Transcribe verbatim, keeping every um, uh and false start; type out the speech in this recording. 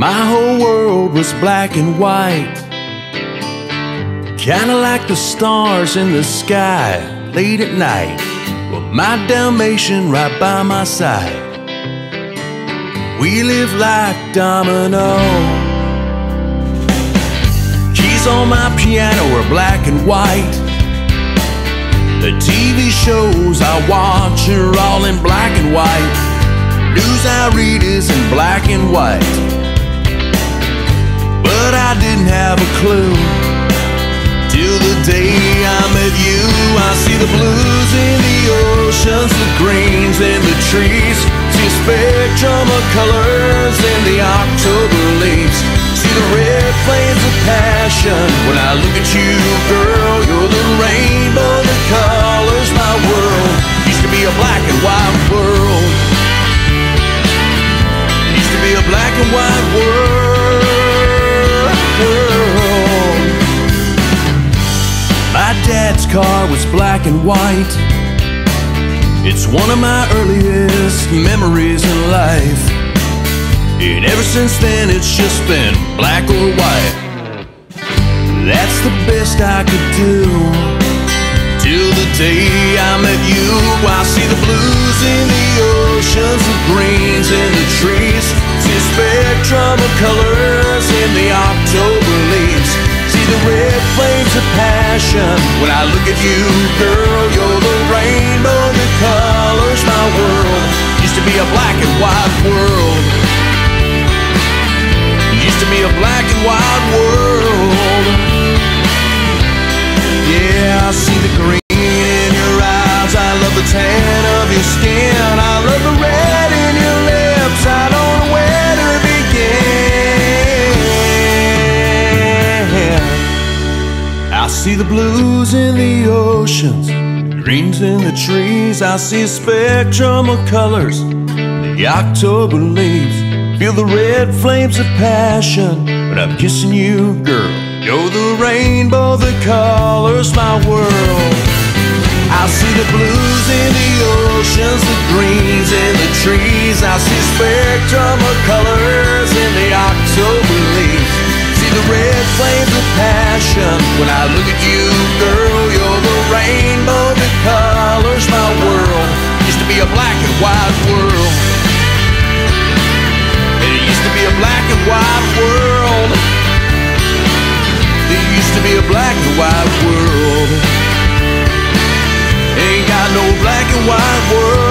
My whole world was black and white, kinda like the stars in the sky late at night, with my Dalmatian right by my side. We live like dominoes. Keys on my piano are black and white. The T V shows I watch are all in black and white. News I read is in black and white. But I didn't have a clue till the day I met you. I see the blues in the oceans, the greens in the trees. See a spectrum of colors in the October leaves. See the red flames of passion when I look at you, girl. You're the rainbow that colors my world. Used to be a black and white world. Used to be a black and white world. My dad's car was black and white. It's one of my earliest memories in life. And ever since then it's just been black or white. That's the best I could do till the day I met you. I see the blues in the oceans, the greens in the trees. See a spectrum of colors in the October leaves. The red flames of passion when I look at you, girl. You're the rainbow that colors my world. Used to be a black and white world. Used to be a black and white world. Yeah, I see the green in your eyes. I love the tan of your skin. I love the red in your lips. I don't know where to begin. I see the blues in the oceans, greens in the trees. I see a spectrum of colors, the October leaves. Feel the red flames of passion when I'm kissing you, girl. You're the rainbow that colors my world. I see the blues in the oceans, the greens in the trees. I see a spectrum of colors in the October leaves. The red flames of passion when I look at you, girl. You're the rainbow that colors my world. Used to be a black and white world. It used to be a black and white world. There used to be a black and white world. Ain't got no black and white world.